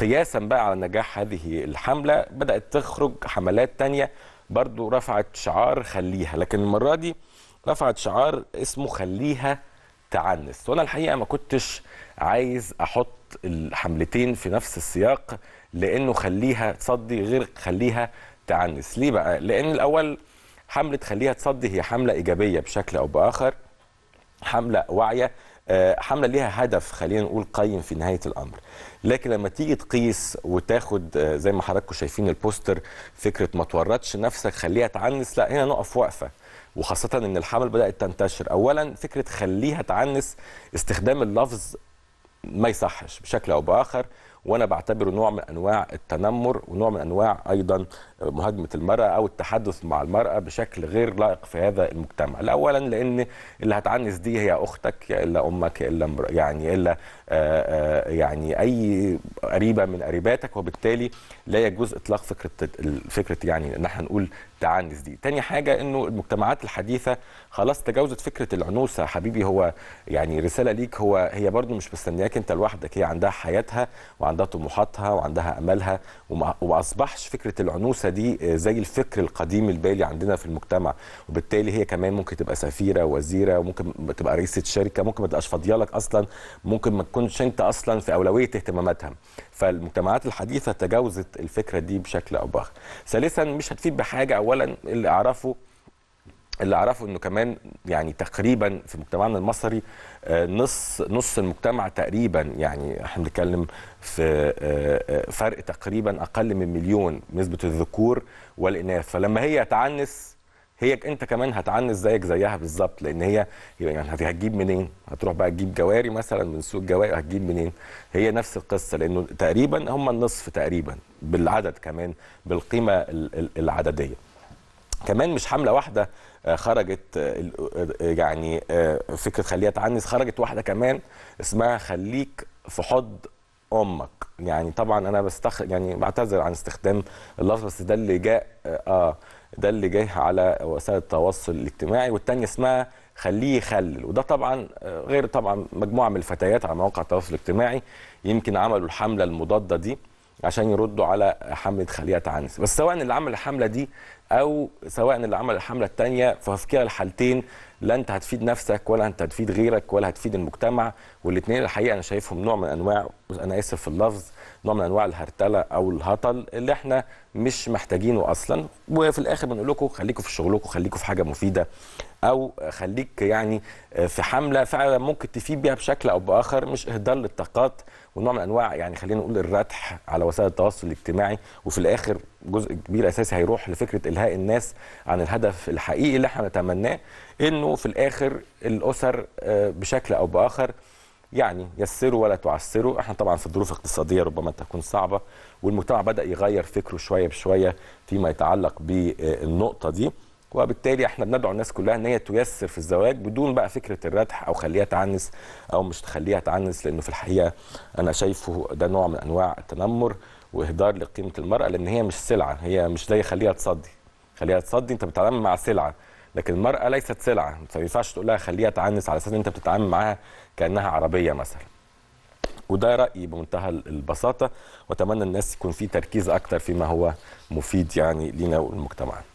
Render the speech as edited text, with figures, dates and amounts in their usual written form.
قياسا بقى على نجاح هذه الحملة بدأت تخرج حملات تانية برضو رفعت شعار خليها، لكن المرة دي رفعت شعار اسمه خليها تعنس. وانا الحقيقة ما كنتش عايز احط الحملتين في نفس السياق، لانه خليها تصدي غير خليها تعنس. ليه بقى؟ لان الاول حملة خليها تصدي هي حملة ايجابية بشكل او باخر، حملة واعية، حملة ليها هدف خلينا نقول قيم في نهاية الأمر. لكن لما تيجي تقيس وتاخد زي ما حضراتكم شايفين البوستر فكرة ما توردش نفسك خليها تعنس، لا هنا نقف وقفة، وخاصة إن الحمل بدأت تنتشر. أولا فكرة خليها تعنس استخدام اللفظ ما يصحش بشكل أو بآخر، وأنا بعتبره نوع من أنواع التنمر ونوع من أنواع أيضا مهاجمة المرأة أو التحدث مع المرأة بشكل غير لائق في هذا المجتمع. أولا لأن اللي هتعنس دي هي أختك، يا إلا أمك، يا إلا يعني إلا يعني أي قريبة من قريباتك، وبالتالي لا يجوز إطلاق فكرة يعني إن احنا نقول تعنس دي. تاني حاجة إنه المجتمعات الحديثة خلاص تجاوزت فكرة العنوسة. حبيبي هو يعني رسالة ليك، هو هي برضو مش مستنياك أنت لوحدك، هي عندها حياتها وعندها طموحاتها وعندها امالها، وما اصبحش فكره العنوسه دي زي الفكر القديم البالي عندنا في المجتمع، وبالتالي هي كمان ممكن تبقى سفيره وزيره، وممكن تبقى رئيسه شركه، ممكن ما تبقاش فاضيه لك اصلا، ممكن ما تكونش انت اصلا في اولويه اهتماماتها. فالمجتمعات الحديثه تجاوزت الفكره دي بشكل او باخر. ثالثا مش هتفيد بحاجه. اولا اللي اعرفه انه كمان يعني تقريبا في مجتمعنا المصري نص المجتمع تقريبا، يعني احنا بنتكلم في فرق تقريبا اقل من مليون نسبه الذكور والاناث. فلما هي تعنس هي انت كمان هتعنس زيك زيها بالظبط، لان هي يعني هتجيب منين؟ هتروح بقى تجيب جواري مثلا من سوق جواري، هتجيب منين؟ هي نفس القصه، لانه تقريبا هم النصف تقريبا بالعدد، كمان بالقيمه العدديه. كمان مش حمله واحده خرجت يعني فكره خليها تعنس، خرجت واحده كمان اسمها خليك في حض امك. يعني طبعا انا يعني بعتذر عن استخدام اللفظ، بس ده اللي جاء ده اللي جاي على وسائل التواصل الاجتماعي. والثانيه اسمها خليه يخلل، وده طبعا غير طبعا مجموعه من الفتيات على مواقع التواصل الاجتماعي يمكن عملوا الحمله المضاده دي عشان يردوا على حملة خليها تعنس. بس سواء اللي عمل الحملة دي أو سواء اللي عمل الحملة التانية، ففي كلا الحالتين لا أنت هتفيد نفسك ولا أنت هتفيد غيرك ولا هتفيد المجتمع. والاتنين الحقيقة أنا شايفهم نوع من أنواع، أنا آسف في اللفظ، نوع من أنواع الهرتلة أو الهطل اللي إحنا مش محتاجينه أصلا. وفي الآخر بنقول لكم خليكم في شغلكم، خليكم في حاجة مفيدة، أو خليك يعني في حملة فعلا ممكن تفيد بيها بشكل أو بآخر، مش إهدار للطاقات ونوع من انواع يعني خلينا نقول الردح على وسائل التواصل الاجتماعي. وفي الاخر جزء كبير اساسي هيروح لفكره الهاء الناس عن الهدف الحقيقي اللي احنا نتمناه، انه في الاخر الاسر بشكل او باخر يعني يسروا ولا تعسروا. احنا طبعا في ظروف اقتصاديه ربما تكون صعبه، والمجتمع بدا يغير فكره شويه بشويه فيما يتعلق بالنقطه دي، وبالتالي احنا بندعو الناس كلها ان هي تيسر في الزواج بدون بقى فكره الردح او خليها تعنس او مش تخليها تعنس، لانه في الحقيقه انا شايفه ده نوع من انواع التنمر واهدار لقيمه المراه، لان هي مش سلعه، هي مش زي خليها تصدي. خليها تصدي انت بتتعامل مع سلعه، لكن المراه ليست سلعه، فما ينفعش تقول لها خليها تعنس على اساس انت بتتعامل معاها كانها عربيه مثلا. وده رايي بمنتهى البساطه، واتمنى الناس يكون في تركيز اكتر فيما هو مفيد يعني لينا والمجتمع.